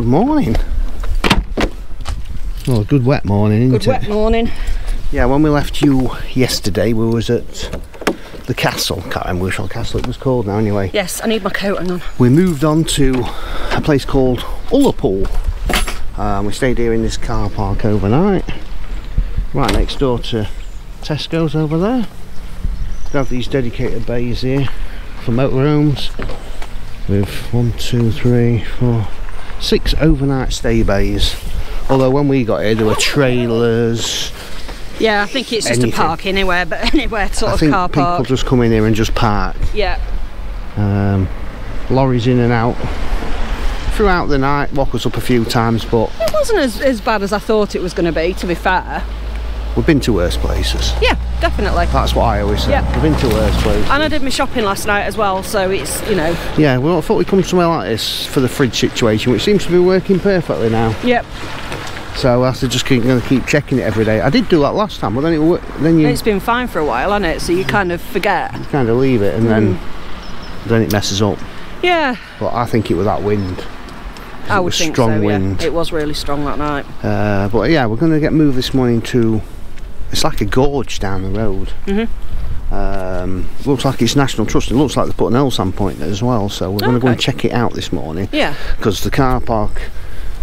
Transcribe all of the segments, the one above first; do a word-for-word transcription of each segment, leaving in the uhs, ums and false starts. good morning. Well, good wet morning, isn't it? Good wet morning. Yeah, when we left you yesterday, we was at the castle. Can't remember which old castle it was called now, anyway. Yes, I need my coat, hang on. We moved on to a place called Ullapool. Um, we stayed here in this car park overnight, right next door to Tesco's over there. They have these dedicated bays here for motorhomes with one, two, three, four, six overnight stay bays. Although when we got here, there were trailers. Yeah, I think it's just anything. A park anywhere, but anywhere sort I of think car park. People just come in here and just park. Yeah. Um, lorries in and out. Throughout the night, woke us up a few times, but it wasn't as, as bad as I thought it was going to be, to be fair. We've been to worse places. Yeah, definitely. That's what I always say. Yeah. We've been to worse places. And I did my shopping last night as well, so it's, you know. Yeah, well, I thought we'd come somewhere like this for the fridge situation, which seems to be working perfectly now. Yep. So I have to just keep, gonna keep checking it every day. I did do that last time, but then it then you. It's been fine for a while, hasn't it? So you kind of forget. You kind of leave it, and mm. then then it messes up. Yeah. But I think it was that wind. I would think so, yeah. It was really strong that night. Uh, but yeah, we're going to get moved this morning to, it's like a gorge down the road. Mm-hmm. Um, looks like it's National Trust. It looks like they put an Elsan point there as well, so we're going to okay. go and check it out this morning. Yeah. Because the car park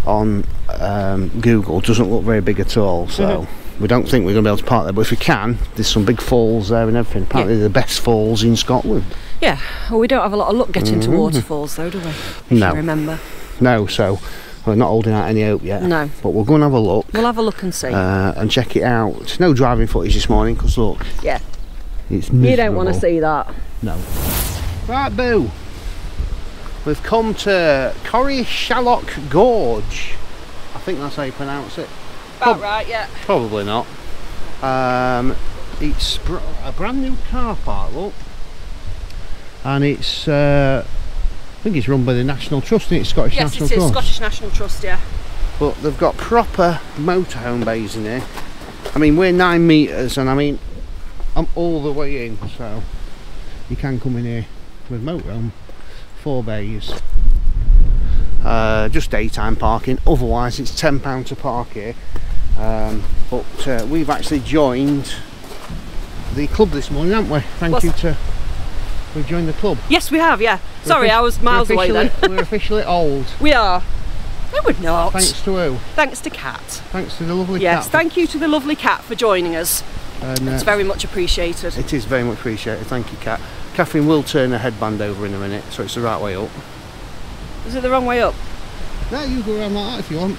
on um, Google doesn't look very big at all, so mm-hmm. we don't think we're going to be able to park there. But if we can, there's some big falls there and everything. Apparently yeah. they're the best falls in Scotland. Yeah. Well, we don't have a lot of luck getting mm-hmm. to waterfalls though, do we? If no. you remember. No, so we're not holding out any hope yet. No. But we'll go and have a look. We'll have a look and see. Uh, and check it out. No driving footage this morning, because look. Yeah. It's miserable. You don't want to see that. No. Right, Boo. We've come to Corrieshalloch Gorge. I think that's how you pronounce it. About Prob right, yeah. Probably not. Um, it's br a brand new car park, look. And it's... Uh, I think it's run by the National Trust, isn't it? Scottish yes, National Trust. Yes, it is Scottish National Trust, yeah. But they've got proper motorhome bays in here. I mean, we're nine metres, and I mean, I'm all the way in, so you can come in here with motorhome, four bays. Uh, just daytime parking. Otherwise, it's ten pound to park here. Um, but uh, we've actually joined the club this morning, haven't we? Thank What's you to. We've joined the club. Yes, we have, yeah. We're Sorry, I was miles away then. We're officially old. We are. No, we're not. Thanks to who? Thanks to Kat. Thanks to the lovely yes, Kat. Yes, thank you to the lovely Kat for joining us. And, uh, it's very much appreciated. It is very much appreciated. Thank you, Kat. Catherine will turn her headband over in a minute, so it's the right way up. Is it the wrong way up? No, you go around like that if you want.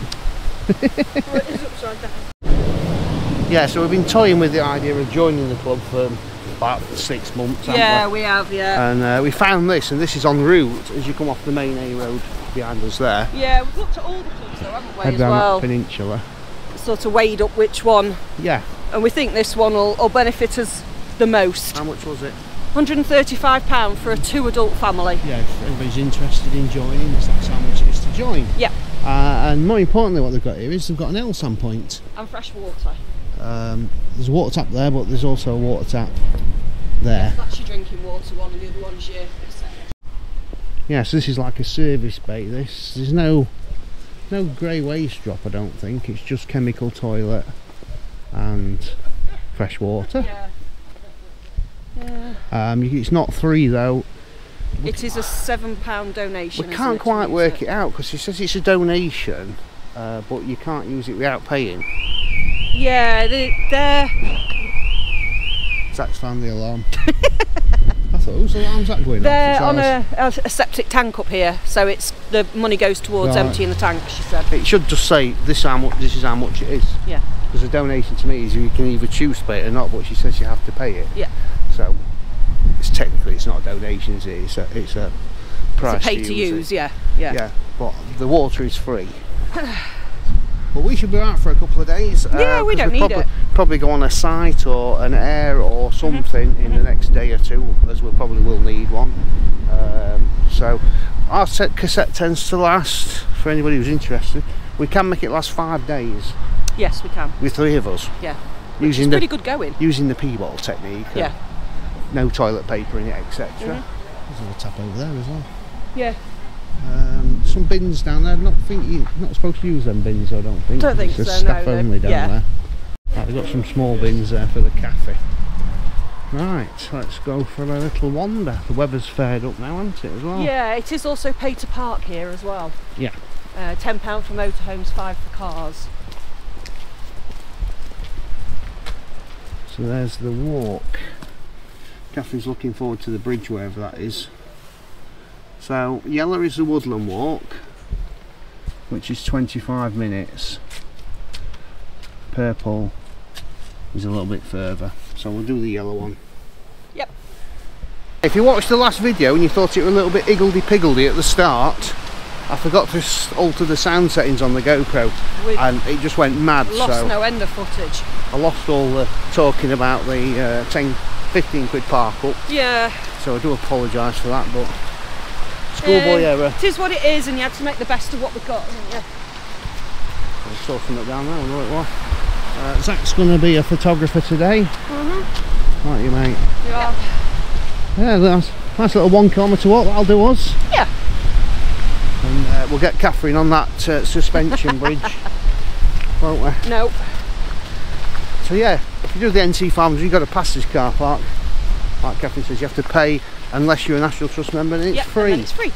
Well, it is upside down. Yeah, so we've been toying with the idea of joining the club for... Um, about six months yeah we? we have yeah and uh, we found this, and this is en route as you come off the main A road behind us there. Yeah, we've looked at all the clubs though, haven't we? Head as down well that peninsula, sort of weighed up which one, yeah, and we think this one will, will benefit us the most. How much was it? One hundred and thirty-five pounds for a two adult family. Yeah, if everybody's interested in joining, that's how much it is to join. Yeah. Uh, and more importantly, what they've got here is they've got an Elsan point and fresh water. Um, there's a water tap there, but there's also a water tap there. Yes, that's your drinking water one, and the other one's your set. Yeah, so this is like a service bay. This there's no no grey waste drop, I don't think. It's just chemical toilet and fresh water. Yeah. Yeah. Um, it's not free though. It is a seven pound donation. We can't quite work it out because it says it's a donation, uh, but you can't use it without paying. Yeah, they're... Zach's found the alarm. I thought, whose alarm's that going on? They're on a, a septic tank up here, so it's the money goes towards right. emptying the tank, she said. It should just say, this, how much, this is how much it is. Yeah. Because a donation to me is you can either choose to pay it or not, but she says you have to pay it. Yeah. So, it's technically, it's not a donation, is it? It's a, it's a price it's a pay to use, to use yeah, yeah. Yeah, but the water is free. But well, we should be out for a couple of days. Yeah, uh, we don't need probably, it. Probably go on a site or an air or something mm-hmm. in mm-hmm. the next day or two, as we probably will need one. Um, so our set cassette tends to last, for anybody who's interested. We can make it last five days. Yes, we can. With three of us. Yeah. Using it's pretty the, good going. Using the pea bottle technique. Yeah. No toilet paper in it, et cetera. Mm-hmm. There's a tap over there as well. Yeah. Um, some bins down there. I don't think you're not supposed to use them bins, I don't think. Don't think so, no. It's staff only down there. Right, we've got some small bins there for the cafe. Right, let's go for a little wander. The weather's fared up now, hasn't it, as well? Yeah, it is also pay to park here as well. Yeah. Uh, ten pounds for motorhomes, five pounds for cars. So there's the walk. Catherine's looking forward to the bridge, wherever that is. So yellow is the woodland walk, which is twenty-five minutes. Purple is a little bit further, so we'll do the yellow one. Yep. If you watched the last video and you thought it was a little bit higgledy-piggledy at the start, I forgot to alter the sound settings on the GoPro, We've and it just went mad. Lost so no end of footage. I lost all the talking about the uh, ten, fifteen quid park up. Yeah. So I do apologise for that, but schoolboy um, error. It is what it is, and you had to make the best of what we got, didn't you? I was talking up down there, I know it was. Uh, Zach's going to be a photographer today. Mm-hmm. Aren't you, mate? You are. Yeah, that's nice little one kilometre walk. That'll do us. Yeah. And uh, we'll get Catherine on that uh, suspension bridge, won't we? Nope. So yeah, if you do the N T Farms, you've got to pass this car park. Like Catherine says, you have to pay unless you're a National Trust member, and it's yep, free. And it's free.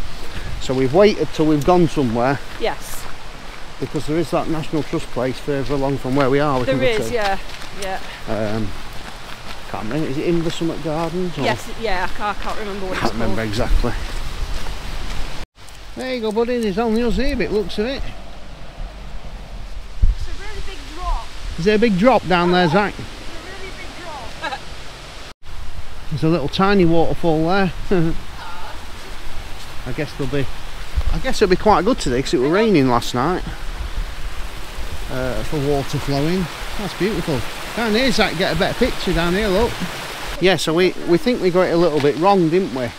So we've waited till we've gone somewhere. Yes. Because there is that National Trust place further along from where we are. We there is, yeah, yeah. Um, can't remember. Is it Inver Summit Gardens? Or? Yes, yeah. I can't, I can't remember what can't it's called. Can't remember exactly. There you go, buddy, there's only us here, it looks of it. It's a really big drop. Is there a big drop down there, Zach? It's a really big drop. There's a little tiny waterfall there. I guess there'll be, I guess it'll be quite good today because it was raining last night. Uh, for water flowing. That's beautiful. Down here, Zach, get a better picture down here, look. Yeah, so we, we think we got it a little bit wrong, didn't we?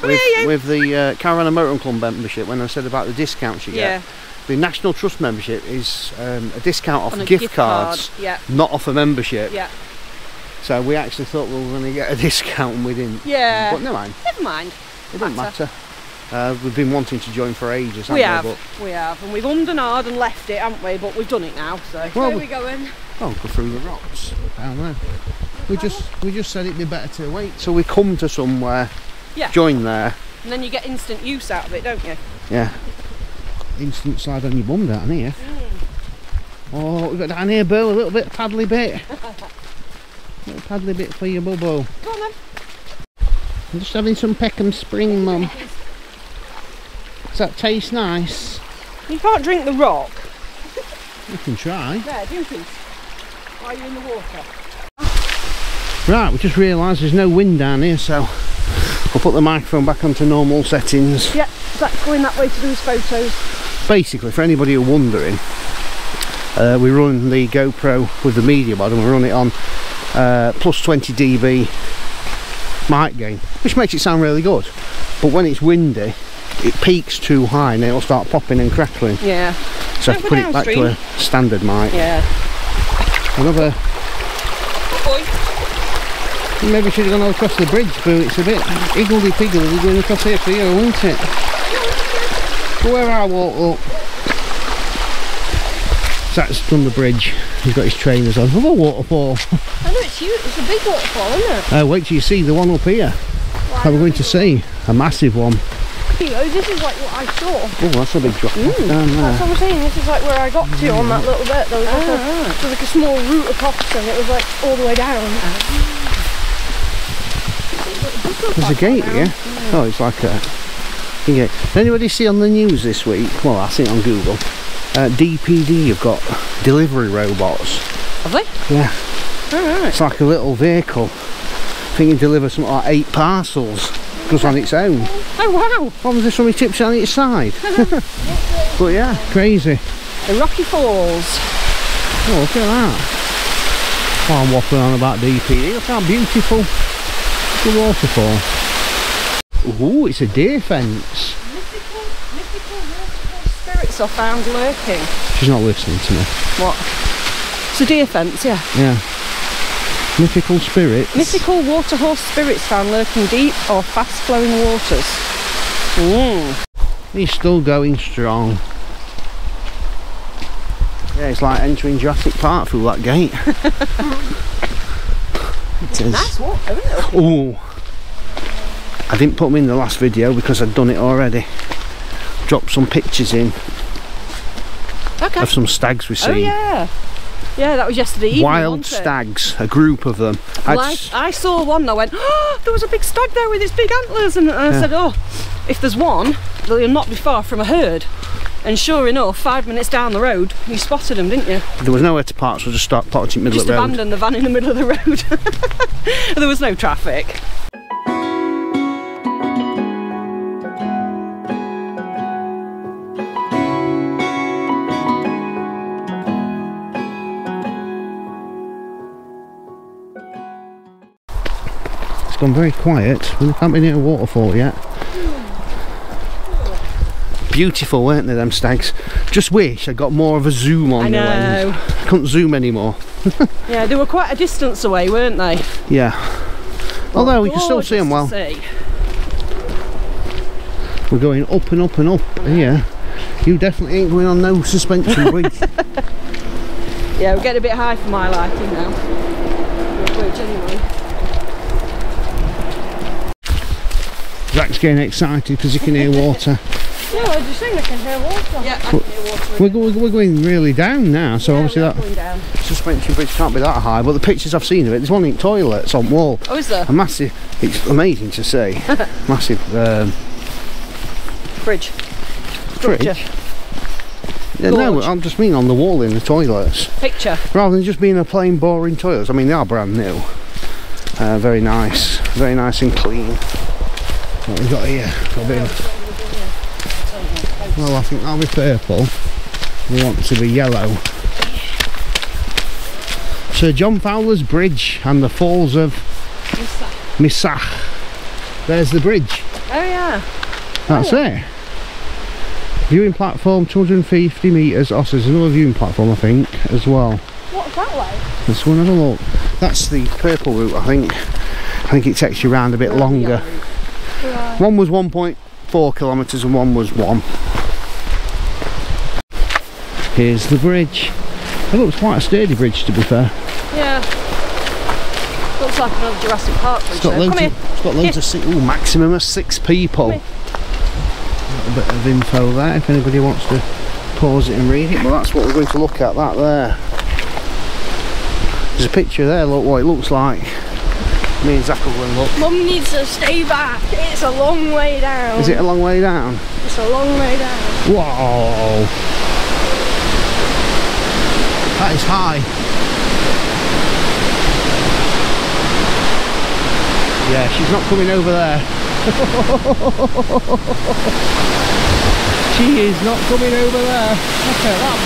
With, with the uh, Caravan and Motorhome Club membership, when I said about the discounts you yeah. get, the National Trust membership is um, a discount off a gift, gift cards, card. yeah. not off a membership. Yeah. So we actually thought we were going to get a discount and we didn't. Yeah. But never mind. Never mind. It doesn't matter. matter. Uh, we've been wanting to join for ages, haven't we? We have. But we have, and we've ummed and ahed and left it, haven't we? But we've done it now. So well, where are we going? Oh, go through the rocks down there. We just we just said it'd be better to wait till we come to somewhere. Yeah. Join there. And then you get instant use out of it, don't you? Yeah. Instant slide on your bum down here. Mm. Oh, we've got down here, Bill, a little bit of paddly bit. A little paddly bit for your bubble. Come on then. I'm just having some Peckham Spring, Mum. Does that taste nice? You can't drink the rock. You can try. There, drink it. While you're in the water. Right, we just realised there's no wind down here, so I'll put the microphone back onto normal settings. Yep, Zach's going that way to do his photos. Basically, for anybody who's wondering, uh, we run the GoPro with the MediaBod and we run it on uh, plus twenty D B mic gain, which makes it sound really good. But when it's windy, it peaks too high and it'll start popping and crackling. Yeah. So I have to put it back to a standard mic. Yeah. Another. Maybe should have gone across the bridge, but it's a bit higgledy-piggledy going across here for you, won't it? But where I walk up. Zach's done the bridge, he's got his trainers on. Another waterfall. I know, it's huge, it's a big waterfall, isn't it? Uh, wait till you see the one up here. Wow. How we're going to see? A massive one. This is like what I saw. Oh, that's a big drop mm, down there. That's what I'm saying, this is like where I got to mm. on that little bit. There was, ah, like a, right. there was like a small route across and it was like all the way down. Ah. There's a gate here. Yeah. Oh, it's like a gate. Anybody see on the news this week? Well, I see it on Google. Uh, D P D have got delivery robots. Have they? Yeah. All right. It's like a little vehicle. I think it delivers something like eight parcels just on its own. Oh wow! What was there so many tips on its side? But yeah, crazy. The Rocky Falls. Oh, look at that. Oh, I'm waffling on about D P D. Look how beautiful. The waterfall. Ooh, it's a deer fence. Mythical, mythical waterfall spirits are found lurking. She's not listening to me. What? It's a deer fence, yeah. Yeah. Mythical spirits. Mythical waterhorse spirits found lurking deep or fast flowing waters. Ooh. he's still going strong. Yeah, it's like entering Jurassic Park through that gate. It is. Nice walk, isn't it? Oh, I didn't put them in the last video because I'd done it already. Dropped some pictures in okay. of some stags we seen. Oh yeah, yeah, that was yesterday evening. Wild stags, it? a group of them. Well, I, I saw one. And I went, oh, there was a big stag there with its big antlers, and, and yeah. I said, oh, if there's one, they'll not be far from a herd. And sure enough, five minutes down the road, you spotted them, didn't you? There was nowhere to park, so I just started parked in the middle of the road. Just abandoned the van in the middle of the road. There was no traffic. It's gone very quiet. We haven't been near a waterfall yet. Beautiful, weren't they, them stags? Just wish I got more of a zoom on I the know. lens. I couldn't zoom anymore. Yeah, they were quite a distance away, weren't they? Yeah. Although we can still see them well. See. We're going up and up and up here. You definitely ain't going on no suspension bridge. Yeah, we're getting a bit high for my liking now. Bridge anyway. Zach's getting excited because he can hear water. Yeah, I just think I can hear water. Yeah, I can hear water. We're, go, we're going really down now, so yeah, obviously that going down. suspension bridge can't be that high, but the pictures I've seen of it, there's one in toilets on wall. Oh, is there? A massive, it's amazing to see. Massive um, bridge. Bridge. Yeah, no, I just mean on the wall in the toilets. Picture. Rather than just being a plain boring toilets. I mean, they are brand new. Uh, very nice, very nice and clean. What have we got here? Got a bit of, well, I think that'll be purple. We want to be yellow. Sir John Fowler's Bridge and the Falls of Measach. Measach. There's the bridge. Oh yeah. That's oh, yeah. it. Viewing platform, two hundred fifty metres. Oh, so there's another viewing platform, I think, as well. What's that like? Let's go and have a look. That's the purple route, I think. I think it takes you round a bit oh, longer. Yeah. One was one point four kilometres and one was one. Here's the bridge. It looks quite a sturdy bridge, to be fair. Yeah. Looks like another Jurassic Park bridge. It's got loads, of, it's got loads of six, ooh, maximum of six people. A little bit of info there if anybody wants to pause it and read it. Well, that's what we're going to look at, that there. There's a picture there, look what it looks like. Me and Zach will go and look. Mum needs to stay back. It's a long way down. Is it a long way down? It's a long way down. Whoa! That is high. Yeah, she's not coming over there. She is not coming over there. Look at that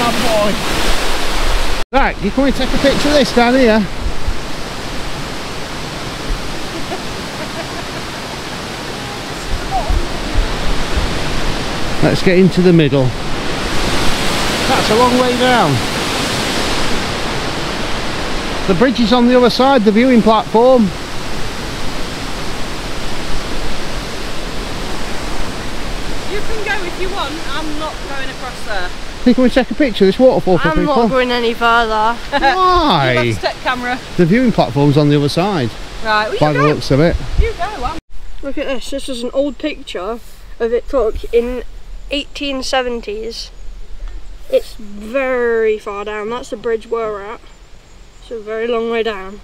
bad boy. Right, you can take a picture of this down here. Let's get into the middle. That's a long way down. The bridge is on the other side, the viewing platform. You can go if you want, I'm not going across there. Can we take a picture of this waterfall for I'm people? I'm not going any further. Why? You've got a step camera. The viewing platform's on the other side. Right, well, by you the go. looks of it. You go. Look at this, this is an old picture of it took in eighteen seventies. It's very far down. That's the bridge we're at. It's a very long way down.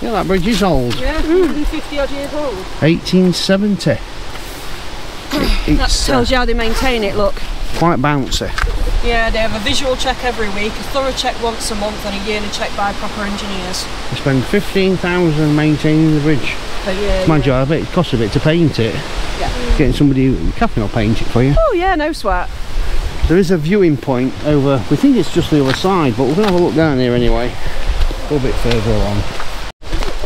Yeah, that bridge is old. Yeah, one hundred fifty odd years old. eighteen seventy. It, that tells you how they maintain it, look. Quite bouncy. Yeah, they have a visual check every week, a thorough check once a month, and a yearly check by proper engineers. They spend fifteen thousand maintaining the bridge. But yeah, Mind yeah. you, I bet it costs a bit to paint it. Yeah. Getting somebody capping will paint it for you. Oh yeah, no sweat. There is a viewing point over, we think it's just the other side, but we're going to have a look down here anyway. A little bit further along.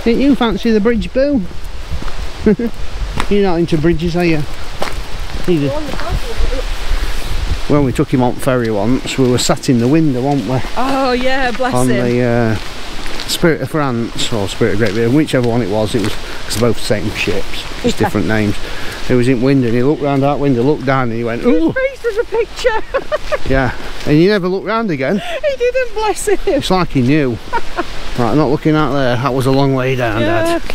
Didn't you fancy the bridge, Bill? You're not into bridges, are you? Either. When we took him on ferry once, we were sat in the window, weren't we? Oh yeah, bless him. On the uh, Spirit of France or Spirit of Great Britain, whichever one it was, it was cause both same ships, just yeah. different names. It was in wind, and he looked round that window, looked down, and he went, ooh! His face was a picture! Yeah, and he never looked round again. He didn't, bless him! It's like he knew. Right, not looking out there, that was a long way down, yeah. Dad.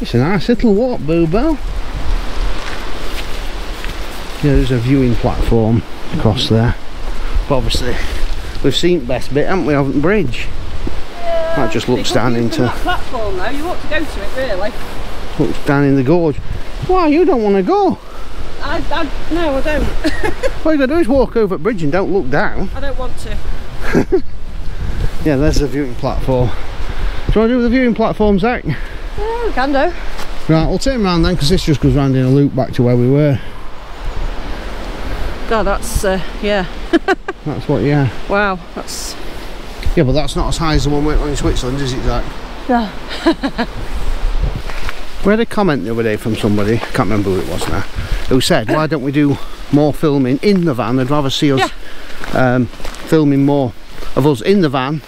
It's a nice little walk, Boo-Bell. Yeah, there's a viewing platform across there. But obviously, we've seen the best bit, haven't we, of the bridge? Yeah, that just looks down into... That platform though, you want to go to it, really. Looks down in the gorge. Why, you don't want to go? I, I, no, I don't. What you've got to do is walk over the bridge and don't look down. I don't want to. Yeah, there's the viewing platform. Do you want to do the viewing platform, Zach? Yeah, we can do. Right, we'll turn round then, because this just goes round in a loop back to where we were. God, that's, uh, yeah. That's what, yeah. Wow, that's... Yeah, but that's not as high as the one we went on in Switzerland, is it, Zach? No. We had a comment the other day from somebody, I can't remember who it was now, who said, why don't we do more filming in the van? They'd rather see us yeah. um, filming more of us in the van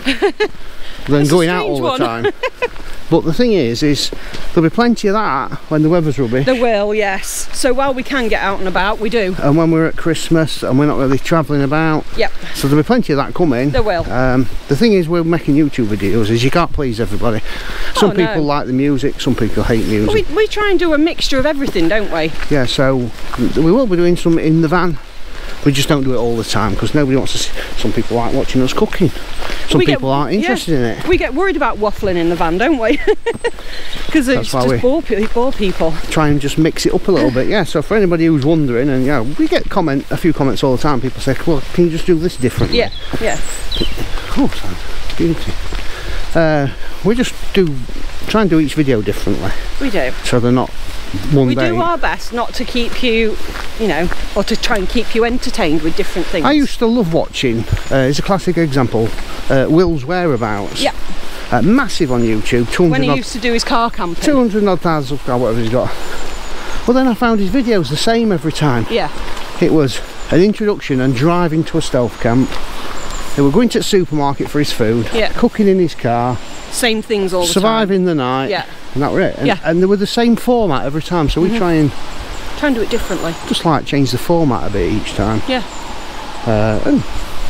than going out all one. the time. But the thing is, is there'll be plenty of that when the weather's rubbish. There will, yes. So while we can get out and about, we do. And when we're at Christmas and we're not really travelling about. Yep. So there'll be plenty of that coming. There will. Um, the thing is, we're making YouTube videos, is you can't please everybody. Some oh, no. people like the music, some people hate music. Well, we, we try and do a mixture of everything, don't we? Yeah, so we will be doing some in the van. We just don't do it all the time because nobody wants to see. Some people aren't watching us cooking. Some we people get, aren't interested yeah, in it. We get worried about waffling in the van, don't we? Because it's just bore people. Try and just mix it up a little bit, yeah. So for anybody who's wondering, and yeah, you know, we get comment a few comments all the time. People say, "Well, can you just do this differently?" Yeah, yeah. Oh, beauty. Uh, we just do try and do each video differently. We do. So they're not. One we day. do our best not to keep you, you know, or to try and keep you entertained with different things. I used to love watching, uh, it's a classic example, uh, Will's Whereabouts. Yeah. Uh, massive on YouTube. When he used to do his car camping. two hundred odd thousand subscribers, whatever he's got. Well, then I found his videos the same every time. Yeah. It was an introduction and driving to a stealth camp. They were going to the supermarket for his food. Yeah. Cooking in his car. Same things all the surviving time. Surviving the night. Yeah. And that were it. And, yeah. and they were the same format every time, so we mm-hmm. try and... Try and do it differently. Just like change the format a bit each time. Yeah. Uh, and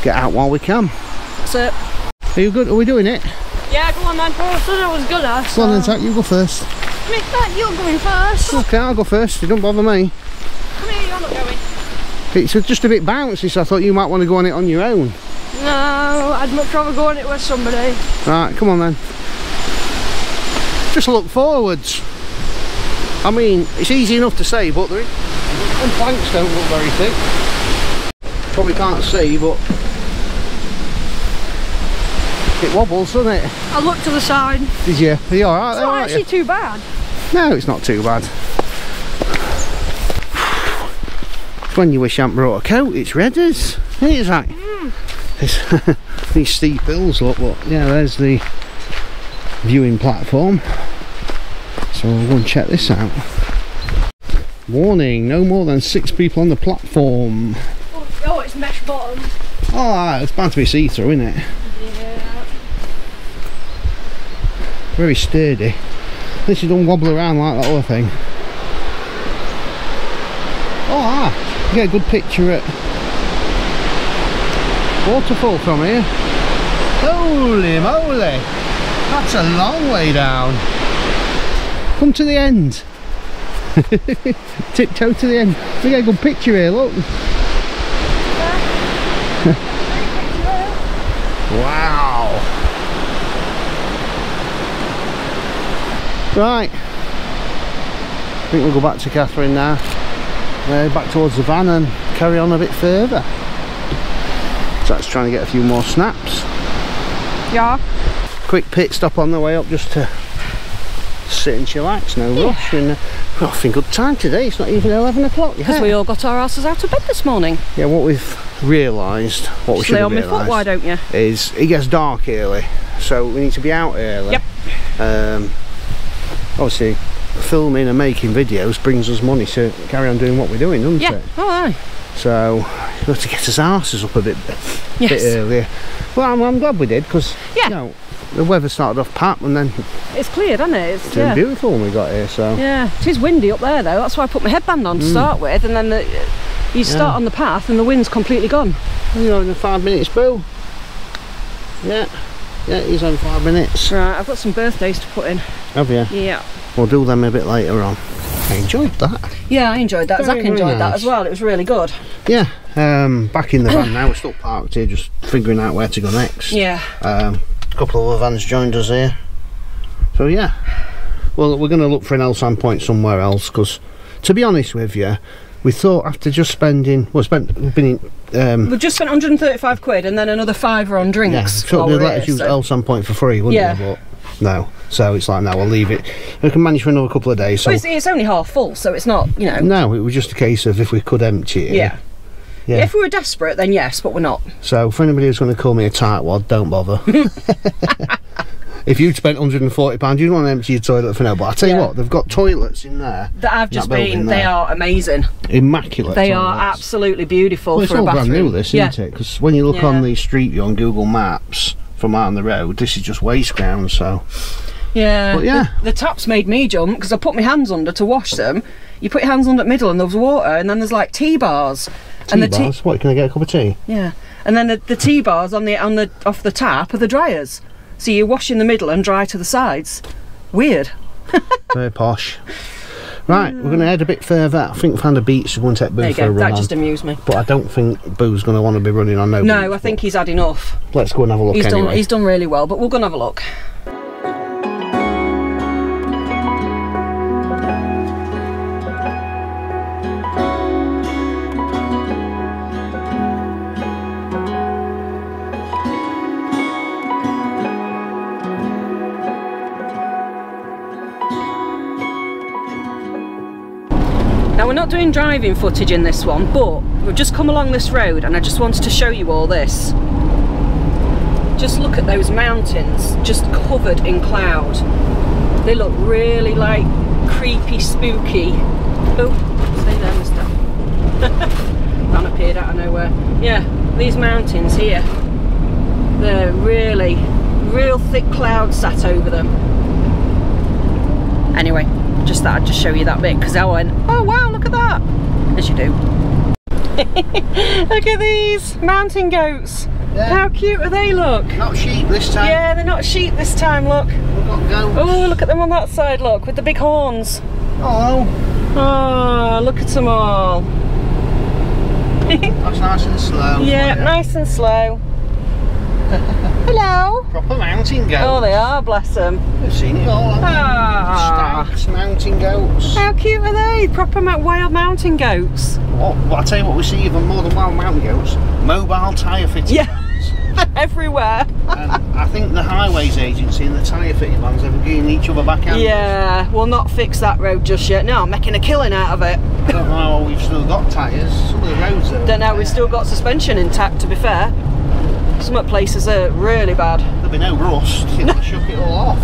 get out while we can. That's it. Are you good? Are we doing it? Yeah, go on then. I thought I was good at. So. Go on then, Zach, you go first. Come here, you're going first. Okay, I'll go first. It don't bother me. Come here, you're not going. It's just a bit bouncy, so I thought you might want to go on it on your own. No, I'd much rather go on it with somebody. Right, come on then. Just look forwards. I mean, it's easy enough to say, but the planks don't look very thick. Probably can't see, but it wobbles, doesn't it? I looked to the side. Did you? Are you all right? It's not actually you? too bad. No, it's not too bad. When you wish I hadn't brought a coat, it's redders. It is like mm. these steep hills look, but yeah, there's the viewing platform. So we'll go and check this out. Warning, no more than six people on the platform. Oh, oh it's mesh bottom. Oh, it's bound to be see-through, isn't it? Yeah. Very sturdy. This is done wobble around like that other thing. Oh, ah. Get a good picture at waterfall from here. Holy moly, that's a long way down. Come to the end. Tiptoe to the end. We get a good picture here, look. Wow. Right, I think we'll go back to Catherine now. Uh, back towards the van and carry on a bit further. So that's trying to get a few more snaps. Yeah. Quick pit stop on the way up just to sit and chillax, no yeah. rush. And uh, we're off in good time today. It's not even eleven o'clock yet. Because we all got our asses out of bed this morning. Yeah, what we've realised, what just we should have realised, lay on my foot, why don't you? Is it gets dark early, so we need to be out early. Yep. Um, obviously, filming and making videos brings us money to carry on doing what we're doing, doesn't yeah. it? Yeah, oh, aye. So We've got to get his asses up a bit, yes. bit earlier. Well, I'm, I'm glad we did, because yeah. you know, the weather started off pat and then it's cleared, hasn't it? It's, it's yeah. beautiful when we got here. So yeah, it is windy up there though. That's why I put my headband on to mm. start with, and then the, you start yeah. on the path and the wind's completely gone. You know, in five minutes, Bill. Yeah. Yeah, he's on five minutes. Right, I've got some birthdays to put in. Have you? Yeah. We'll do them a bit later on. I enjoyed that. Yeah, I enjoyed that. Very, Zach enjoyed nice. that as well. It was really good. Yeah. Um, back in the van now. We're still parked here, just figuring out where to go next. Yeah. Um, a couple of other vans joined us here. So yeah. Well, we're going to look for an Elsan point somewhere else, because, to be honest with you, we thought after just spending, well, spent, we've been in, um, we've just spent one hundred thirty-five quid and then another fiver on drinks. Yeah, so they'd let us use Elsan point for free, wouldn't yeah. they? But no. So it's like, no, we'll leave it. We can manage for another couple of days. So well, it's, it's only half full, so it's not, you know. No, it was just a case of if we could empty it. Yeah. yeah. yeah if we were desperate, then yes, but we're not. So for anybody who's going to call me a tightwad, don't bother. If you'd spent one hundred and forty pounds, you'd want to empty your toilet for now. But I tell yeah. you what, they've got toilets in there. That I've just that been, they there. are amazing. Immaculate They toilets. Are absolutely beautiful well, for a bathroom. It's all brand new, this, yeah. isn't it? Because when you look yeah. on the street view on Google Maps from out on the road, this is just waste ground, so... Yeah, but yeah. The, the taps made me jump, because I put my hands under to wash them. You put your hands under at the middle and there was water, and then there's like tea bars. Tea and the bars? Tea what, can I get a cup of tea? Yeah. And then the, the tea bars on the, on the off the tap are the dryers. So you wash in the middle and dry to the sides. Weird. Very posh. Right, yeah. we're going to head a bit further. I think we found a beach to go and take Boo there you for go. a run That on. just amused me. But I don't think Boo's going to want to be running on no No, beach, I think he's had enough. Let's go and have a look he's anyway. Done, he's done really well, but we'll go and have a look. Doing driving footage in this one, but we've just come along this road and I just wanted to show you all this. Just look at those mountains, just covered in cloud. They look really like creepy, spooky. Oh, stay there, mister. That appeared out of nowhere. Yeah, these mountains here, they're really real thick clouds sat over them. Anyway, just that I'd just show you that bit, because I went, oh wow, look at that, as you do. Look at these mountain goats. Yeah. How cute are they? Look, not sheep this time. Yeah, they're not sheep this time. Look, we've got goats. Oh, look at them on that side. Look, with the big horns. Oh, oh, look at them all. That's nice and slow. Yeah, yeah. nice and slow. Hello. Proper mountain goats. Oh, they are, bless them. I've seen it all. Ah. Starks, mountain goats. How cute are they? Proper wild mountain goats. What? Well, I tell you what, we see even more than wild mountain goats. Mobile tyre fitting yeah. vans. Everywhere. And I think the highways agency and the tyre fitting vans are giving each other back out. Yeah, we'll not fix that road just yet. No, I'm making a killing out of it. I don't know. We've still got tyres. Some of the roads are. Don't know. There. We've still got suspension intact. To be fair. Some places are really bad. There'll be no rust if I shook it all off.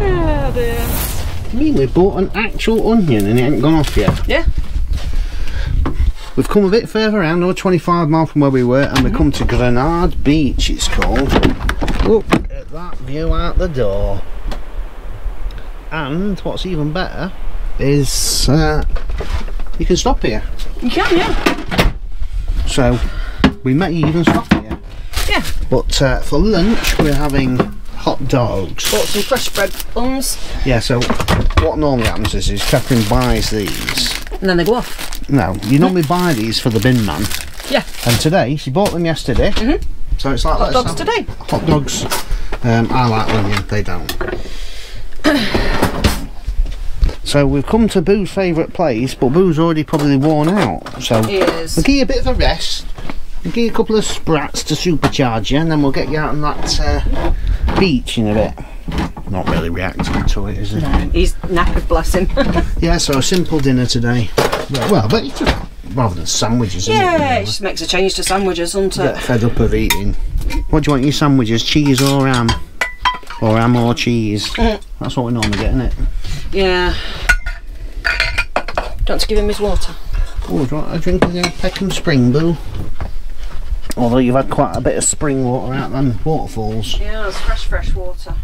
Yeah, dear. I mean, we bought an actual onion and it ain't gone off yet. Yeah. We've come a bit further around, another twenty-five mile from where we were, and we come to Grenard Beach, it's called. Look at that view out the door. And what's even better is uh, you can stop here. You can, yeah. So. We may even stop here. Yeah. But uh, for lunch, we're having hot dogs. Bought some fresh bread buns. Yeah, so what normally happens is, is Catherine buys these. And then they go off. No, you normally buy these for the bin man. Yeah. And today, she bought them yesterday. Mm-hmm. So it's like hot dogs today. Hot dogs. Um, I like lemon, they don't. So we've come to Boo's favourite place, but Boo's already probably worn out. So he is. We'll give you a bit of a rest. We'll give you a couple of sprats to supercharge you, and then we'll get you out on that uh, beach in a bit. Not really reacting to it, is it? No, he's knackered, bless him. Yeah, so a simple dinner today. Well, but it's just, rather than sandwiches, isn't yeah, it? Yeah, it just makes a change to sandwiches, doesn't it? Get fed up of eating. What do you want in your sandwiches? Cheese or ham? Or ham or cheese? Mm. That's what we normally get, isn't it? Yeah. Don't give him his water. Oh, do you want a drink of the old Peckham Spring, Boo? Although you've had quite a bit of spring water out than waterfalls. Yeah, it's fresh, fresh water.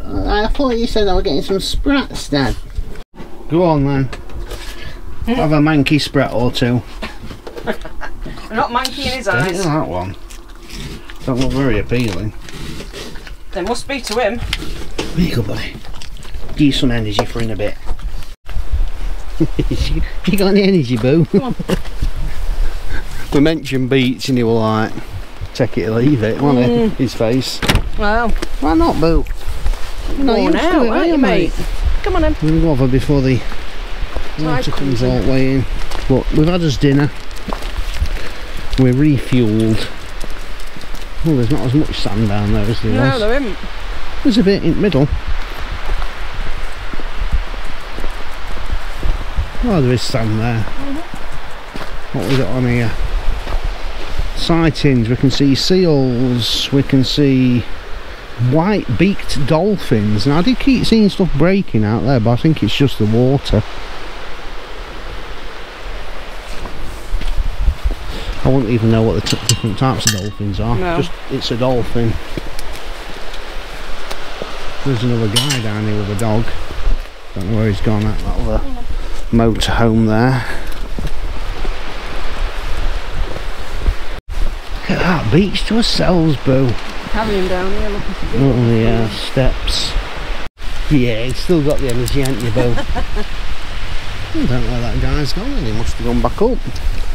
Uh, I thought you said I was getting some sprats, Dad. Go on then. Have a manky sprat or two. Not manky in his eyes. Don't that one. Don't look very appealing. They must be to him. Here you go, buddy. Give you some energy for in a bit. You got any energy, Boo? We mentioned beach and he was like, take it or leave it, wasn't mm. he? His face. Well, why not, Boo? No, you're now, aren't you, mate? Come on then. We'll go over before the water comes all the way in. But we've had us dinner. We're refueled. Well, there's not as much sand down there as there no, was. No, there isn't. There's a bit in the middle. Oh, there is sand there. Mm-hmm. What we got on here? Sightings. We can see seals. We can see white-beaked dolphins. Now, I did keep seeing stuff breaking out there, but I think it's just the water. I wouldn't even know what the t different types of dolphins are. No. Just it's a dolphin. There's another guy down here with a dog. Don't know where he's gone at. That other yeah. motorhome there. Look at that beach to ourselves, Boo. Carrying down here, looking for good. Oh yeah, steps. Yeah, he's still got the energy, ain't you, Boo? I don't know where that guy's gone. He must have gone back up.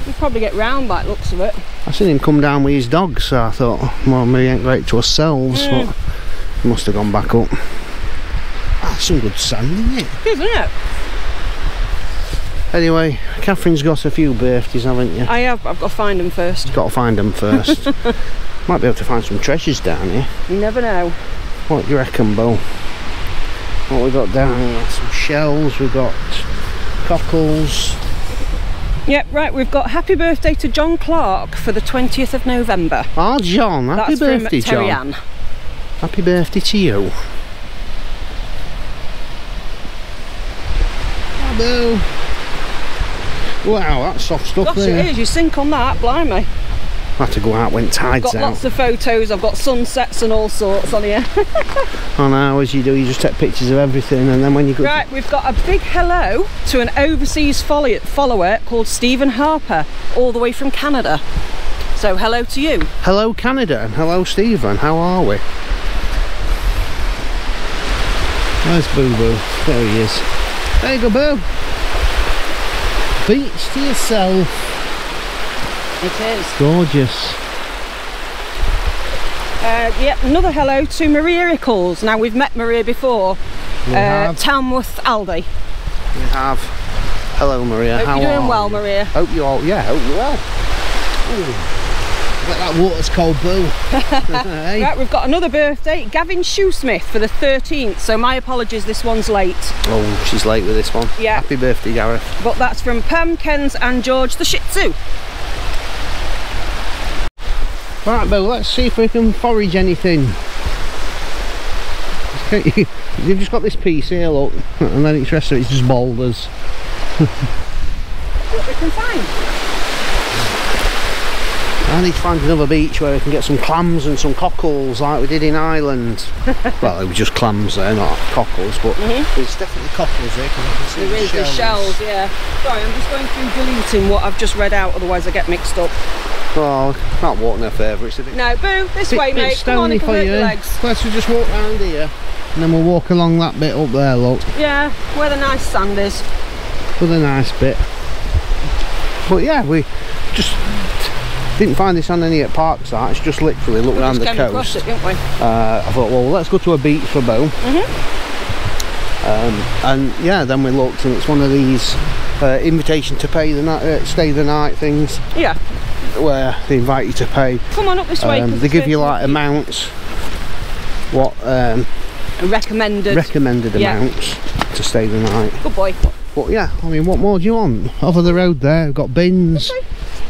We'll probably get round by the looks of it. I seen him come down with his dog, so I thought, well, we ain't great to ourselves, mm. but he must have gone back up. That's some good sand, isn't it? It is, isn't it? Anyway, Catherine's got a few birthdays, haven't you? I have, I've got to find them first. Got to find them first. Might be able to find some treasures down here. You never know. What do you reckon, Bo? What we got down here? Some shells, we've got cockles. Yep, right, we've got happy birthday to John Clark for the twentieth of November. Ah, John, happy That's birthday, from John. Happy birthday to you. Hello. Wow, that's soft stuff. Gosh, there. It is, you sink on that, blimey. I had to go out when tide's out. I've got out. Lots of photos, I've got sunsets and all sorts on here. I know, as you do, you just take pictures of everything and then when you go... Right, we've got a big hello to an overseas follower called Stephen Harper, all the way from Canada. So, hello to you. Hello Canada and hello Stephen, how are we? Where's Boo Boo? There he is. There you go, Boo. Beach to yourself. It is. Gorgeous. Uh, yep, another hello to Maria Ickles. Now, we've met Maria before. We uh, have. Tamworth Aldi. We have. Hello, Maria. Hope How you're doing are well, you? Maria. Hope you're all, yeah, hope you're well. Ooh, bet that water's cold, Boo. Hey. Right, we've got another birthday. Gavin Shoesmith for the thirteenth, so my apologies, this one's late. Oh, she's late with this one. Yeah. Happy birthday, Gareth. But that's from Pam, Kenz and George the Shih Tzu. Right, Bill, let's see if we can forage anything. You've just got this piece here, look, and then it's rest of it's just boulders. What we can find. I need to find another beach where we can get some clams and some cockles like we did in Ireland. Well, they were just clams there, not cockles, but mm-hmm. there's definitely cockles there because I can see there the is shells. There's shells, yeah. Sorry, I'm just going through deleting what I've just read out, otherwise I get mixed up. Oh, not walking her favour, it's a bit... No, Boo, this bit, way, bit mate, come on and convert your legs. Let's just walk round here, and then we'll walk along that bit up there, look. Yeah, where the nice sand is. For the nice bit. But yeah, we just didn't find this sand any at Parkside, it's just literally looked we round just the coast. Across it, didn't we? Uh, I thought, well, let's go to a beach for Boo. Mm-hmm. um, and yeah, then we looked, and it's one of these uh, invitation to pay the night, uh, stay the night things. Yeah. Where they invite you to pay. Come on up this way. Um, they give you like amounts, what um, recommended recommended yeah. amounts to stay the night. Good boy. But yeah, I mean, what more do you want? Over the road there, we've got bins.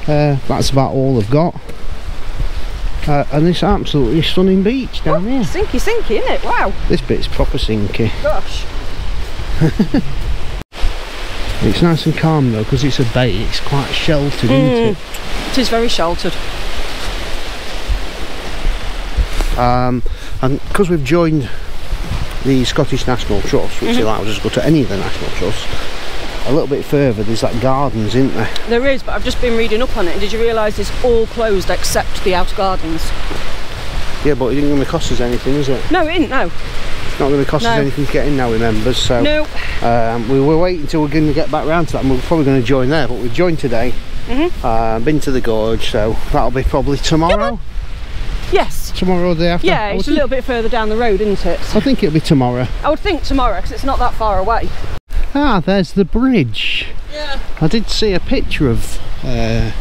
Uh, that's about all they've got. Uh, and this absolutely stunning beach down oh, here. Sinky, sinky, isn't it? Wow. This bit's proper sinky. Gosh. It's nice and calm though, because it's a bay, it's quite sheltered, mm. isn't it? It is very sheltered. Um, and because we've joined the Scottish National Trust, which mm-hmm. allows us to go to any of the National Trusts, a little bit further there's like gardens, isn't there? There is, but I've just been reading up on it, and did you realise it's all closed except the outer gardens? Yeah, but it isn't going to cost us anything, is it? No, it isn't, no. It's not going to cost no. us anything to get in now, remember, so... No. Um, we were waiting until we we're going to get back round to that, and we we're probably going to join there, but we've joined today, mm-hmm. uh, been to the gorge, so that'll be probably tomorrow? Yes. Tomorrow or the day after? Yeah, it's a little bit further down the road, isn't it? I think it'll be tomorrow. I would think tomorrow, because it's not that far away. Ah, there's the bridge. Yeah. I did see a picture of uh,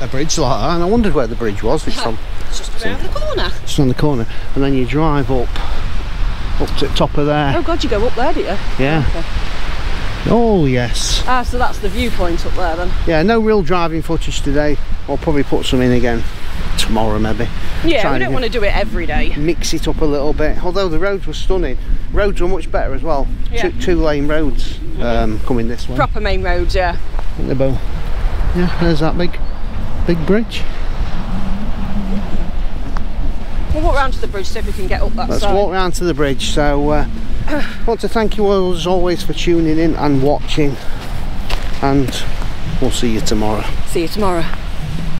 a bridge like that, and I wondered where the bridge was. It's, yeah. on, it's just around it's on, the corner. It's just on the corner. And then you drive up, up to the top of there. Oh God, you go up there, do you? Yeah. Okay. Oh yes. Ah, so that's the viewpoint up there then? Yeah, no real driving footage today. I'll probably put some in again tomorrow maybe. Yeah, Try we don't want to do it every day. Mix it up a little bit, although the roads were stunning. Roads were much better as well. Yeah. Two, two lane roads um, mm-hmm. coming this way. Proper main roads, yeah. About, yeah, there's that big, big bridge. We'll walk round to the bridge, see if we can get up that Let's side. Let's walk round to the bridge, so... Uh, I want to thank you all as always for tuning in and watching, and we'll see you tomorrow. See you tomorrow.